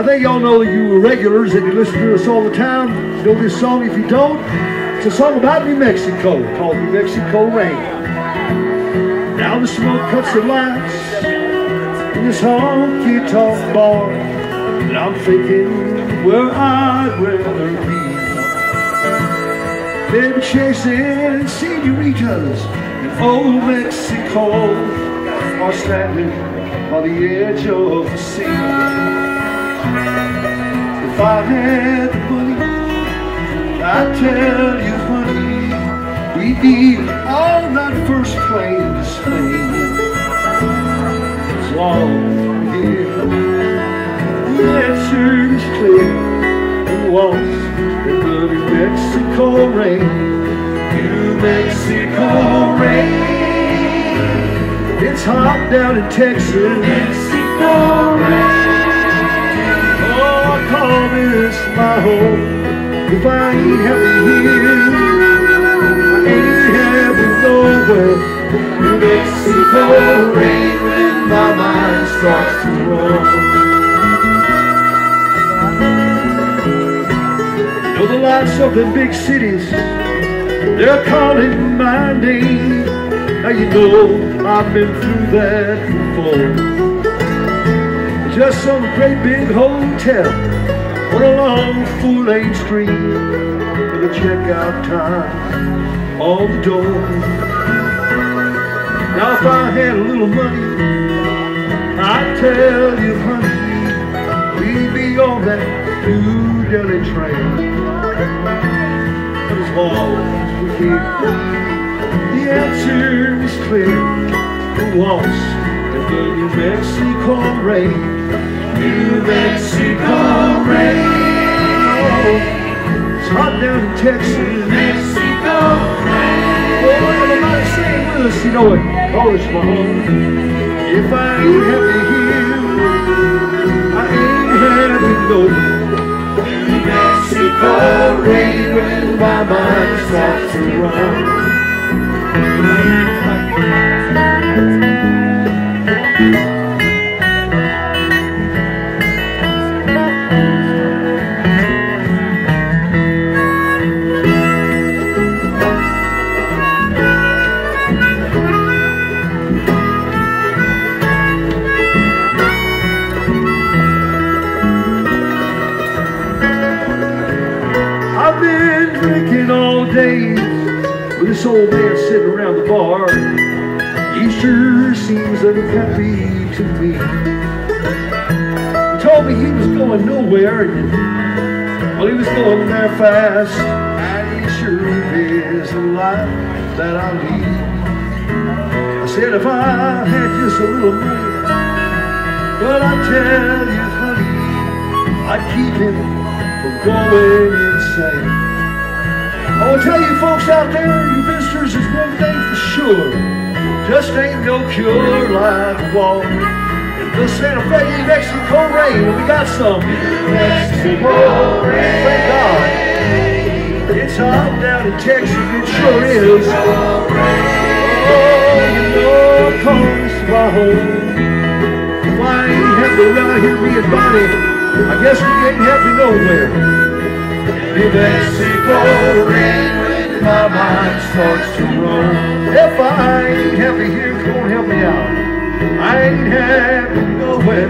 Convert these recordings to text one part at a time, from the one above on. I think y'all know that you regulars, if you listen to us all the time, know this song. If you don't, it's a song about New Mexico called New Mexico Rain. Now the smoke cuts the lights in this honky-tonk bar, and I'm thinking where I'd rather be. Been chasing senoritas in old Mexico, or standing on the edge of the sea. If I had the money, I tell you, honey, we'd be on that first plane to Spain. As long as the answer is clear and lost in the New Mexico rain, New Mexico rain. It's hot down in Texas, New Mexico rain. Oh, I call this my home. If I ain't happy here, I ain't happy nowhere. New Mexico rain, when my mind starts to roam. You know the lights of the big cities, they're calling my name. Now you know I've been through that before. Just some great big hotel on a long fool lane street with a checkout time on the door. Now if I had a little money, I'd tell you, honey, we'd be on that New Delhi train. But as long as we're here, the answer is clear. Who wants the New Mexico rain? New Mexico rain. It's hot down in Texas, New Mexico rain. Oh, everybody sing with us, you know it. Oh, it's my home. If I ain't happy here, I ain't happy nowhere. New Mexico rain, when my mind starts to run. This old man sitting around the bar, he sure seems unhappy to me. He told me he was going nowhere, and well, he was going there fast, and he sure is the life that I lead. I said, if I had just a little money, but I tell you, honey, I'd keep him from going insane. I will tell you folks out there, you visitors, there's one thing for sure. Just ain't no cure like water. And this ain't a New Mexico rain, and we got some New Mexico rain. Thank God. It's hot down in Texas, it sure is. Oh, Lord, call this my home. If I ain't happy around here, me and Bonnie, I guess we ain't happy nowhere. New Mexico rain, when my mind starts to roam. If I ain't happy here, come on, help me out. I ain't happy nowhere.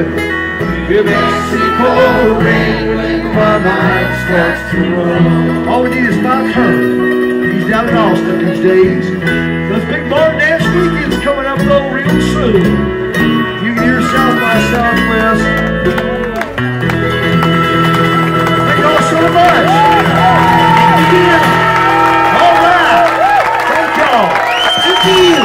New Mexico rain, when my mind starts to roam. All we need is my turn. He's down in Austin these days. Those big barn dance weekends coming up though real soon. You can hear South by Southwest. Yeah. All right. Thank y'all. Thank you.